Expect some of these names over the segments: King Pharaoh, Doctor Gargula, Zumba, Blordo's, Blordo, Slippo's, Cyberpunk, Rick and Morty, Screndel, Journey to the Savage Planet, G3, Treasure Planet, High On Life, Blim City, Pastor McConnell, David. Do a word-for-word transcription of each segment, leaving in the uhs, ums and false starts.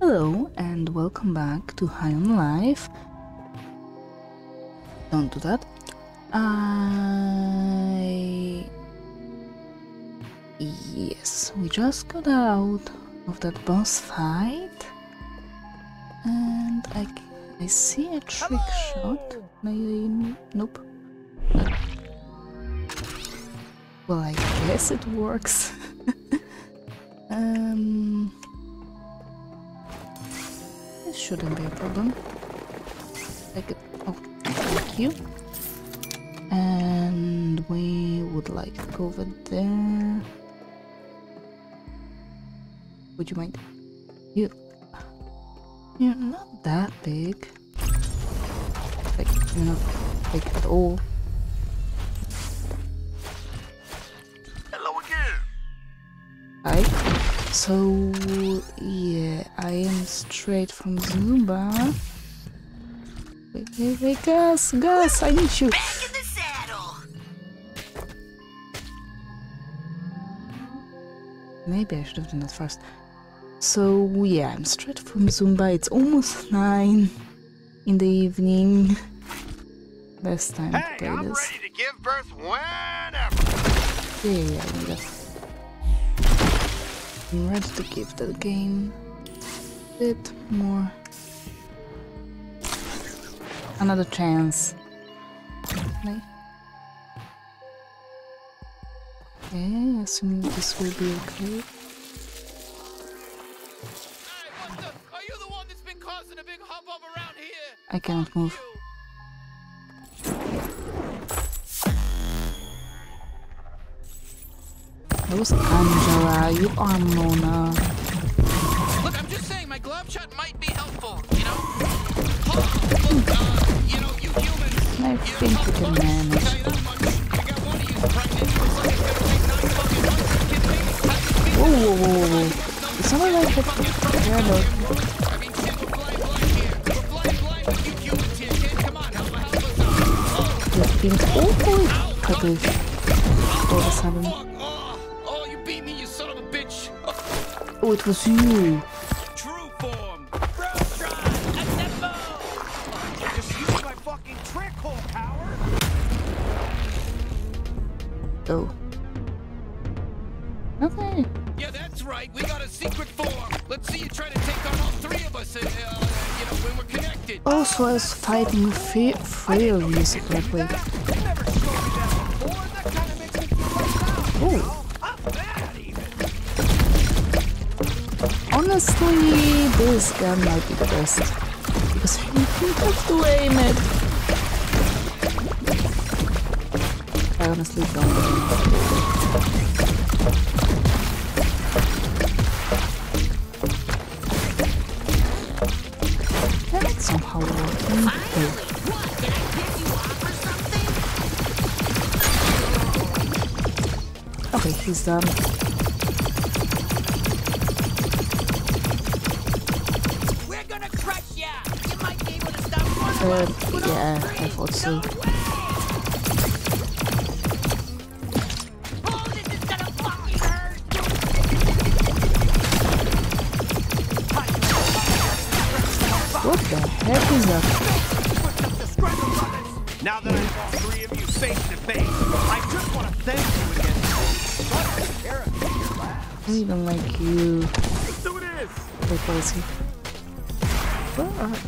Hello and welcome back to High On Life. Don't do that. I... Yes, we just got out of that boss fight. And I, I see a trick shot. Nope. Well, I guess it works. um, this shouldn't be a problem. Take it. Oh, thank you. And we would like to go over there. Would you mind? You, you're not that big. Like, you're not big at all. So yeah, I am straight from Zumba. Wait, wait, wait, Gus, Gus, I need you. Back in the saddle. Maybe I should have done that first. So yeah, I'm straight from Zumba. It's almost nine in the evening. Best time hey, to play I'm this. Ready to give birth whenever. Yeah, yeah, yeah. I'm ready to give that game a bit more another chance. Okay, I assume this will be okay. Hey, what's up? Are you the one that's been causing a big hubbub around here? I cannot move. That was Angela, you are Mona. Look, I'm just saying, my glove shot might be helpful, you know? Look, uh, you know, you humans. I think we can manage. I got one of you pregnant. Whoa, whoa, whoa, whoa. It's not like that. Yeah, look. It's been awfully cutting all of a sudden. Oh, it was you. True form. Just use my fucking trick hole power. Oh. Okay. Yeah, that's right. We got a secret form. Let's see you try to take on all three of us, uh, you know, when we're connected. Also, I was fighting free real music that way. Oh. Honestly, this gun might be the best, because you have to aim it. I honestly don't know. That somehow worked. Okay. Okay, he's done. Uh, yeah, I thought so. No oh, this is gonna fucking hurt. What the heck is that? Now that I've all three of you face to face, I just want to thank you again. I don't even like you. So it is. Wait, what is he? What?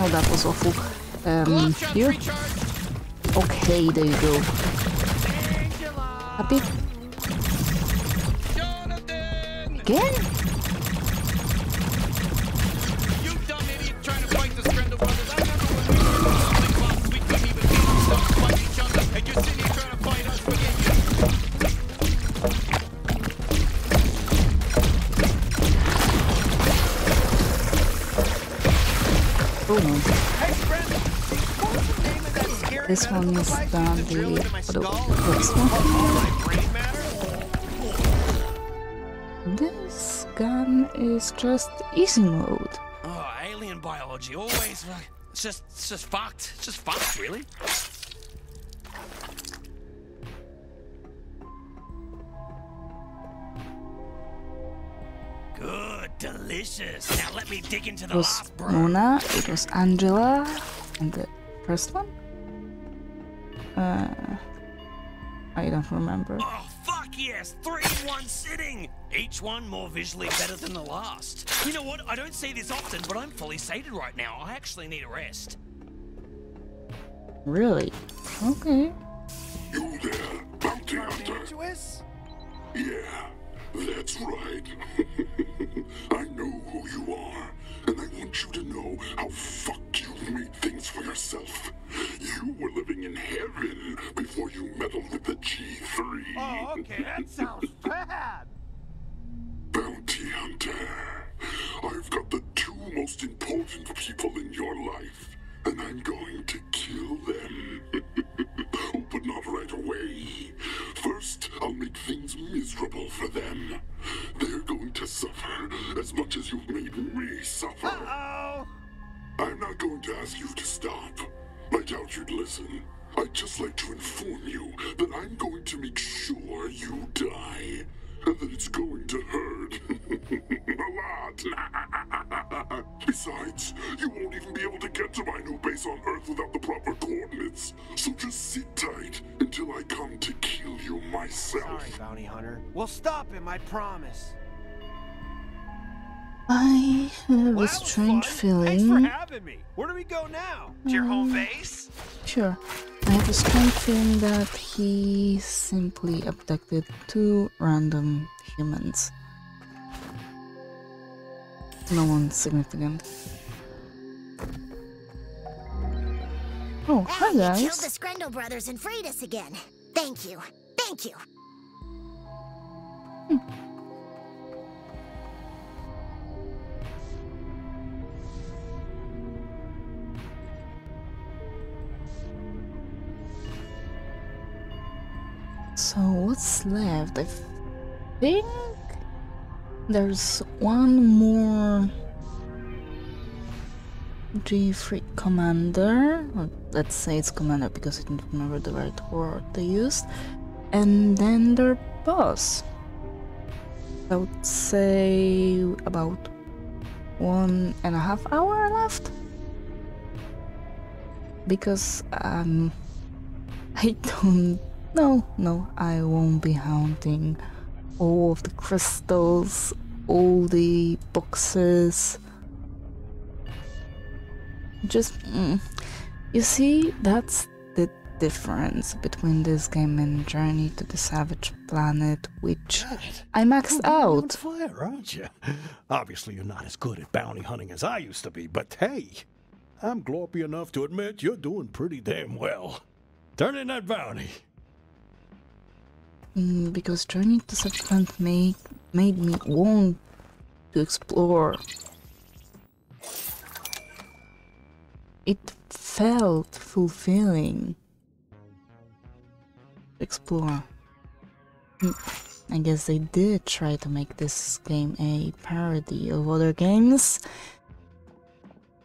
Oh, that was awful. Um, here? Okay, there you go. Happy? Again? This one is down the first one. This gun is just easy mode. Oh, alien biology always. It's just, it's just fucked. It's just fucked, really. Good, delicious. Now let me dig into the. It was Mona, it was Angela, and the first one? Uh, I don't remember. Oh fuck yes, three in one sitting. Each one more visually better than the last. You know what? I don't see this often, but I'm fully sated right now. I actually need a rest. Really? Okay. You there, bounty hunter? Yeah, that's right. I know who you are, and I want you to know how fucked you've made things for yourself. You were living in heaven before you meddled with the G three. Oh, okay, that sounds bad. Bounty hunter, I've got the two most important people in your life, and I'm going to kill them. But not right away. First, I'll make things miserable for them. They're going to suffer as much as you've made me suffer. Uh-oh. I'm not going to ask you to stop. I doubt you'd listen. I'd just like to inform you that I'm going to make sure you die. And that it's going to hurt. A lot. Besides, you won't even be able to get to my new base on Earth without the proper coordinates. So just sit tight until I come to kill you myself. Sorry, bounty hunter. We'll stop him, I promise. I have well, a strange feeling. Thanks for having me. Where do we go now? Um, to your home base? Sure. I have a strange feeling that he simply abducted two random humans. No one significant. Oh, hi guys! You killed the Screndel brothers and freed us again. Thank you. Thank you. Hmm. So what's left? I think there's one more G three commander. Well, let's say it's commander because I don't remember the right word they used. And then their boss. I would say about one and a half hour left. Because um, I don't. No, no, I won't be hunting all of the crystals, all the boxes. Just, mm. You see, that's the difference between this game and Journey to the Savage Planet, which I maxed out. You're on fire, aren't you? Obviously, you're not as good at bounty hunting as I used to be, but hey, I'm gloppy enough to admit you're doing pretty damn well. Turn in that bounty. Because Journey to Savage Planet made, made me want to explore. It felt fulfilling to explore. I guess they did try to make this game a parody of other games.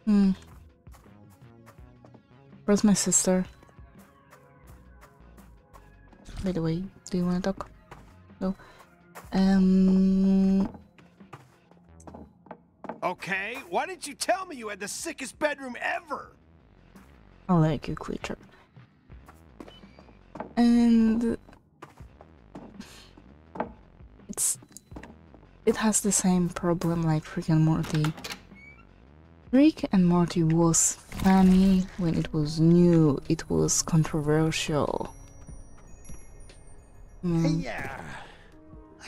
Hmm. Where's my sister? By the way, do you want to talk? No. Um. Okay, why didn't you tell me you had the sickest bedroom ever? I like you, creature. And it's it has the same problem like Rick and Morty. Rick and Morty was funny when it was new. It was controversial. Mm. Hey, yeah, uh,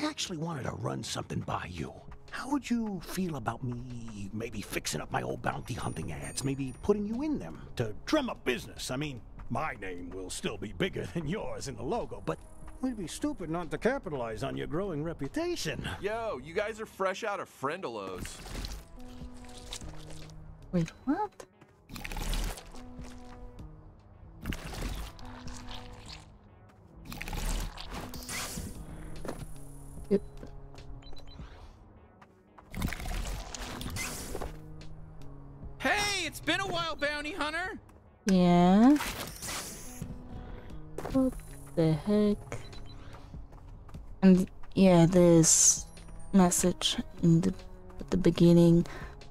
I actually wanted to run something by you. How would you feel about me maybe fixing up my old bounty hunting ads, maybe putting you in them to drum up business? I mean, my name will still be bigger than yours in the logo, but we'd be stupid not to capitalize on your growing reputation. Yo, you guys are fresh out of Friendelos. Wait, what? It's been a while, bounty hunter. Yeah. What the heck? And yeah, this message in the, at the beginning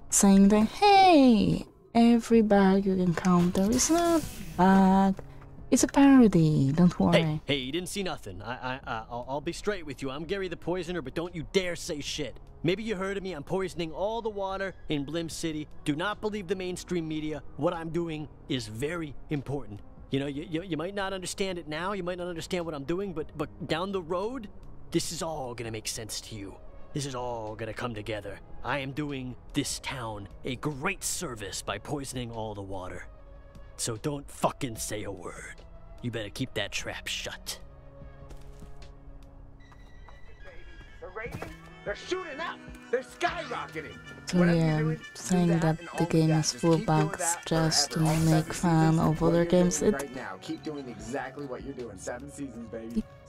saying that, hey, every bug you encounter is not a bug, it's a parody, don't worry. Hey, hey, you didn't see nothing. I, I, I, I'll, I'll be straight with you. I'm Gary the Poisoner, but don't you dare say shit. Maybe you heard of me. I'm poisoning all the water in Blim City. Do not believe the mainstream media. What I'm doing is very important. You know, you, you, you might not understand it now. You might not understand what I'm doing, but, but down the road, this is all gonna make sense to you. This is all gonna come together. I am doing this town a great service by poisoning all the water. So don't fucking say a word. You better keep that trap shut. The ratings, they're shooting up. They're skyrocketing. So yeah, I'm saying that the game is full of bugs just to make fun of other games. It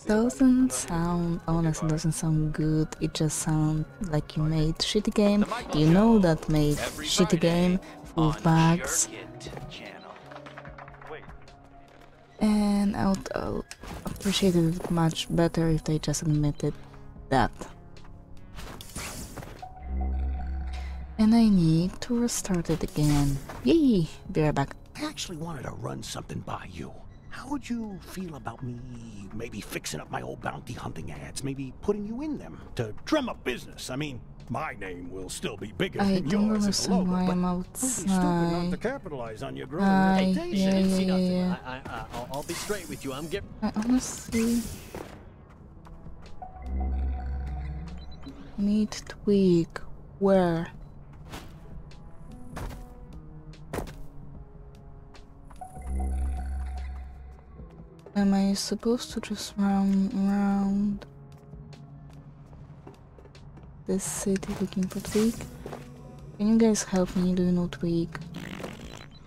doesn't sound honest, it doesn't sound good, it just sounds like you made shitty game. You know that made shitty game full of bugs. And I would uh, appreciate it much better if they just admitted that. And I need to restart it again. Yay! Be right back. I actually wanted to run something by you. How would you feel about me maybe fixing up my old bounty hunting ads, maybe putting you in them to drum up business? I mean, my name will still be bigger I than yours as a logo, why I'm outside. But not to capitalize on your growing uh, reputation. Yeah, yeah, yeah, yeah. I, I, I, I'll, I'll be straight with you. I'm getting. I honestly need to tweak where. Am I supposed to just round around this city looking for Twig? Can you guys help me? Do you know Twig?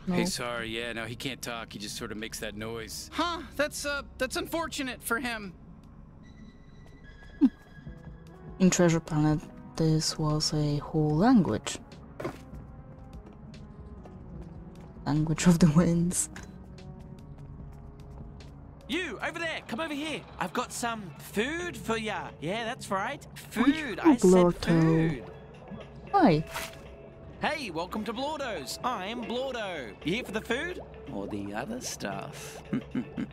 No? Hey, sorry, yeah, no, he can't talk. He just sort of makes that noise. Huh? That's uh, that's unfortunate for him. In Treasure Planet, this was a whole language. Language of the Winds. You, over there, come over here. I've got some food for ya. Yeah, that's right. Food, I said food. Hi. Hey, welcome to Blordo's. I'm Blordo. You here for the food? Or the other stuff?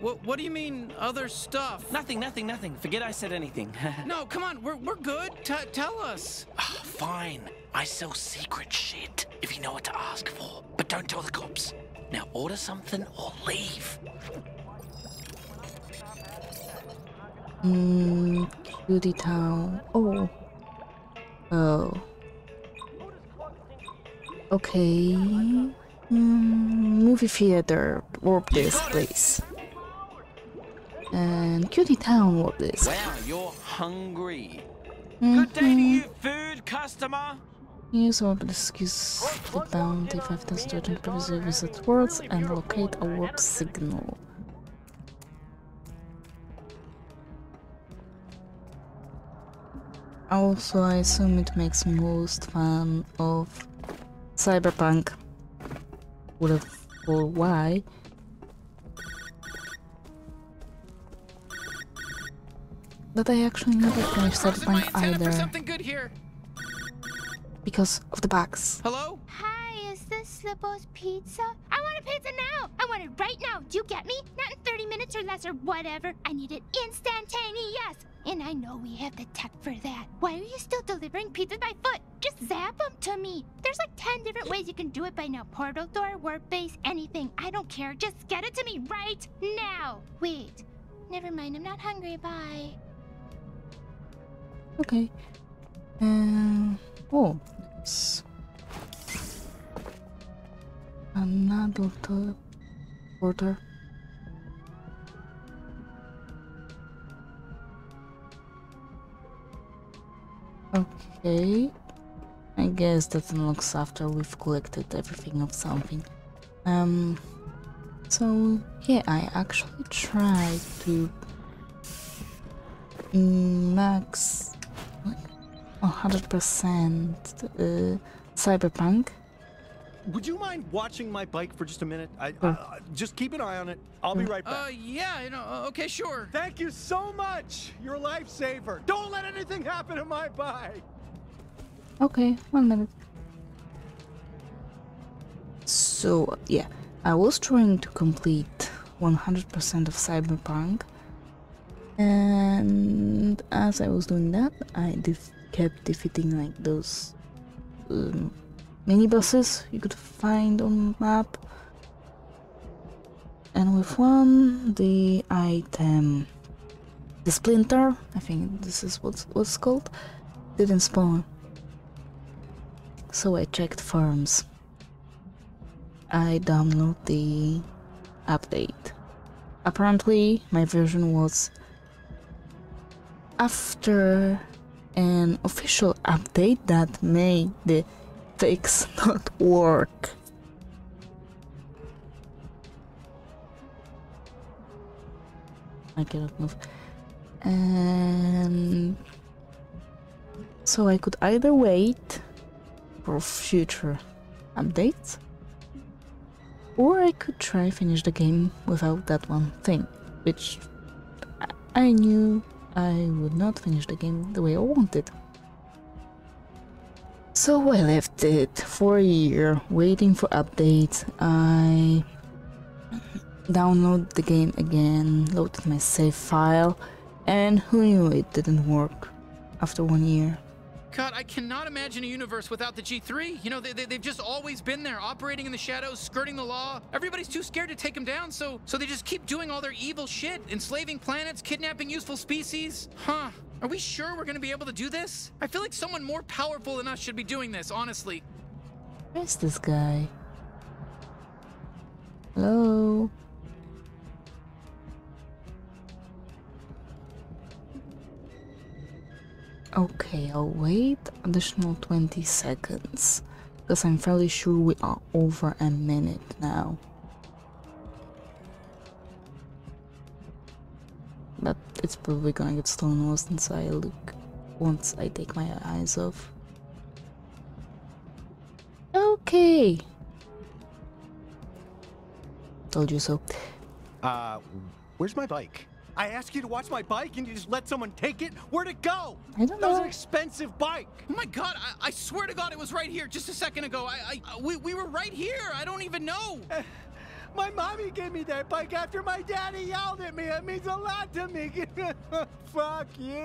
what, what do you mean, other stuff? Nothing, nothing, nothing. Forget I said anything. No, come on, we're, we're good. T tell us. Oh, fine. I sell secret shit, if you know what to ask for. But don't tell the cops. Now order something or leave. Mmm, Beauty Town. Oh. Oh. Okay. Mm, movie theater. Warp this, please. And Cutie Town, warp this. Wow, you're hungry. Mm-hmm. Good day to you, food customer. Use warp to excuse the bounty if I've done certain previous visit words and locate a warp signal. Also, I assume it makes most fun of Cyberpunk. Would have thought why. But I actually never finished Cyberpunk either. Because of the bugs. Hello? Hi, is this Slippo's pizza? I want a pizza now! I want it right now! Do you get me? Not in thirty minutes or less or whatever. I need it instantaneous! And I know we have the tech for that. Why are you still delivering pizzas by foot? Just zap them to me. There's like ten different ways you can do it by now. Portal door, warp base, anything. I don't care. Just get it to me right now. Wait. Never mind. I'm not hungry. Bye. Okay. Um. Oh. It's another order. Okay, I guess that unlocks after we've collected everything of something. Um, so yeah, I actually tried to max one hundred percent uh, Cyberpunk. Would you mind watching my bike for just a minute? I, oh. I, just keep an eye on it. I'll be right back. Uh, yeah, you know, okay, sure. Thank you so much. You're a lifesaver. Don't let anything happen to my bike. Okay, one minute. So, yeah, I was trying to complete one hundred percent of Cyberpunk, and as I was doing that, I def kept defeating like those um, mini bosses you could find on the map. And with one, the item, the splinter, I think this is what's, what's called, didn't spawn. So I checked forums. I downloaded the update. Apparently, my version was after an official update that made the fix not work. I cannot move. And so I could either wait for future updates, or I could try finish the game without that one thing, which I knew I would not finish the game the way I wanted. So I left it for a year waiting for updates. I download the game again, loaded my save file, and who knew it didn't work after one year. God, I cannot imagine a universe without the G three. You know, they, they, they've just always been there, operating in the shadows, skirting the law. Everybody's too scared to take them down, so so they just keep doing all their evil shit, enslaving planets, kidnapping useful species. Huh. Are we sure we're gonna be able to do this? I feel like someone more powerful than us should be doing this, honestly. Where's this guy? Hello? Okay, I'll wait additional twenty seconds, because I'm fairly sure we are over a minute now. But it's probably gonna get stolen once I look, once I take my eyes off. Okay! Told you so. Uh, where's my bike? I asked you to watch my bike and you just let someone take it? Where'd it go? I don't know. That was an expensive bike. Oh my God, I, I swear to God it was right here just a second ago. I, I we, we were right here. I don't even know. Uh, my mommy gave me that bike after my daddy yelled at me. It means a lot to me. Fuck you.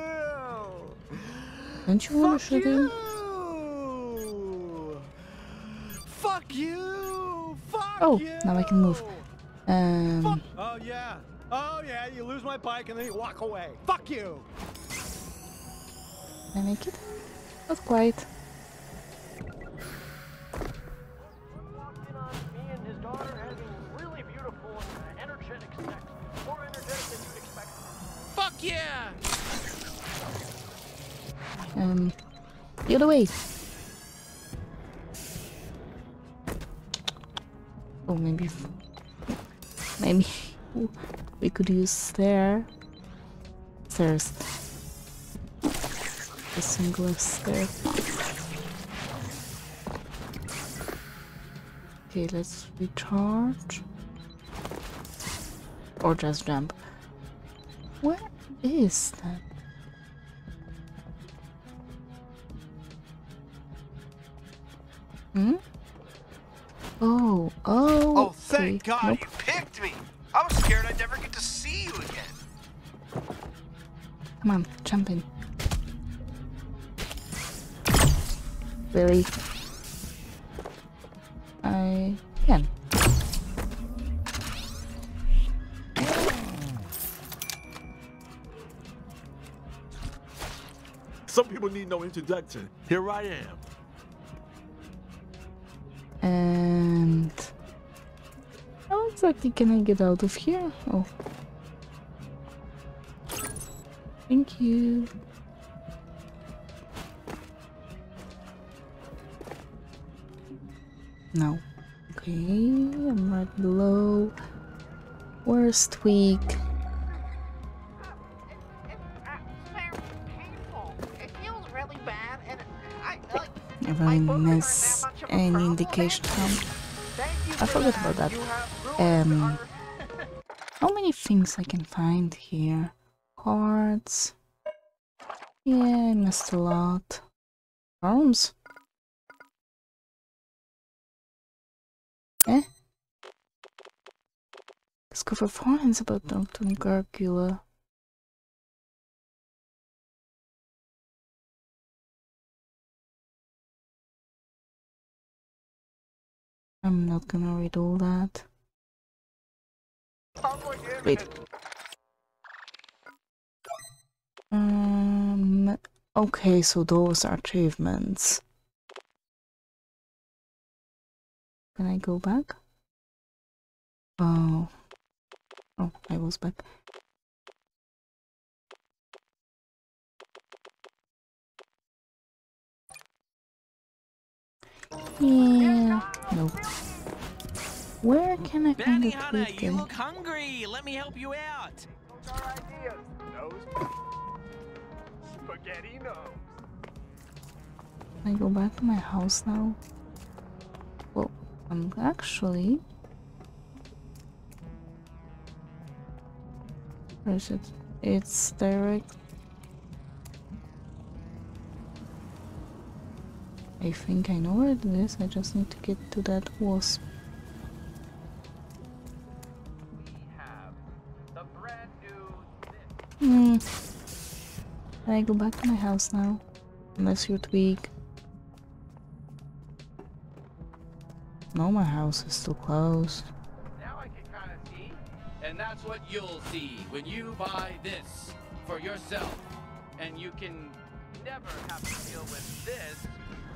Don't you want to shoot him? Fuck you. Fuck oh, you. Now I can move. Um. Fuck. Oh, yeah. Oh yeah, you lose my bike and then you walk away. Fuck you! Can I make it? Not quite. Fuck yeah! Um, the other way. Oh, maybe, maybe. Ooh. We could use stair. Stairs. A single stair. Okay, let's recharge. Or just jump. Where is that? Hmm? Oh, oh. Oh, thank God, nope. You picked me! I was scared I'd never get to see you again. Come on, jump in. Really? I can. Some people need no introduction. Here I am. And how exactly can I get out of here? Oh. Thank you. No. Okay, I'm right below. Where's Tweak? I really miss any indication. I forgot about that. Um, how many things I can find here? Cards. Yeah, I missed a lot. Arms. Eh? Discover finds about Doctor Gargula. I'm not gonna read all that. Wait. Um. Okay, so those are achievements. Can I go back? Oh. Oh, I was back. Yeah. No. Where can I find a quick game? You look hungry. Let me help you out. Can I go back to my house now? Well, I'm actually. Where is it? It's direct. I think I know where it is, I just need to get to that wasp. Hmm. Can I go back to my house now? Unless you're tweak. No, my house is still closed. Now I can kind of see, and that's what you'll see when you buy this for yourself, and you can never have to deal with this.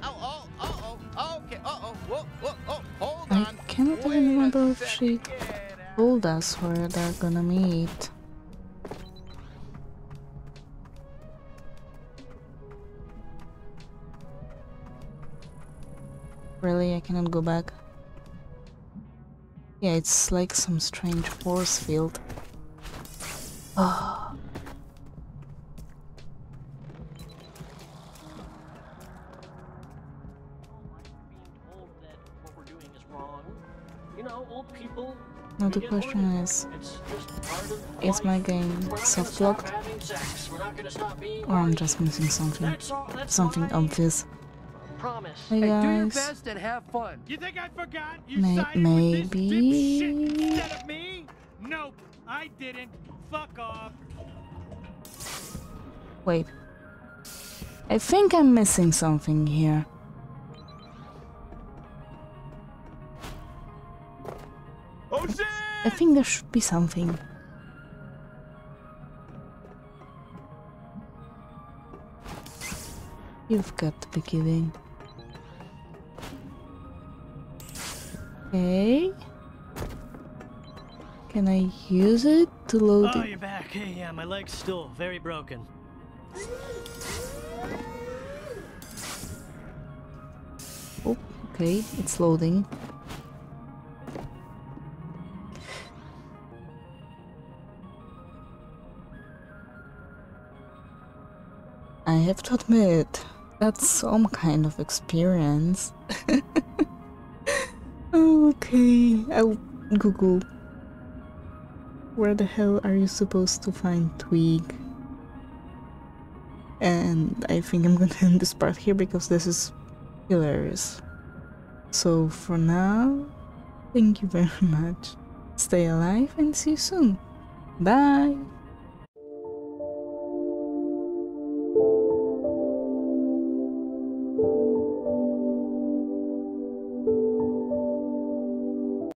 Oh, oh, oh, okay, uh oh, whoa, whoa, oh, hold on. I cannot remember if she told us where they're gonna meet. Really, I cannot go back. Yeah, it's like some strange force field. Oh. Now the question is, is my game soft-locked, or I'm just missing something, something obvious? Hey guys, May maybe? Wait, I think I'm missing something here. I think there should be something. You've got to be kidding. Okay. Can I use it to load it? Oh, you're back. Hey, yeah, my leg's still very broken. Oh, okay, it's loading. I have to admit, that's some kind of experience. Okay, I'll Google. Where the hell are you supposed to find Twig? And I think I'm gonna end this part here because this is hilarious. So for now, thank you very much. Stay alive and see you soon. Bye!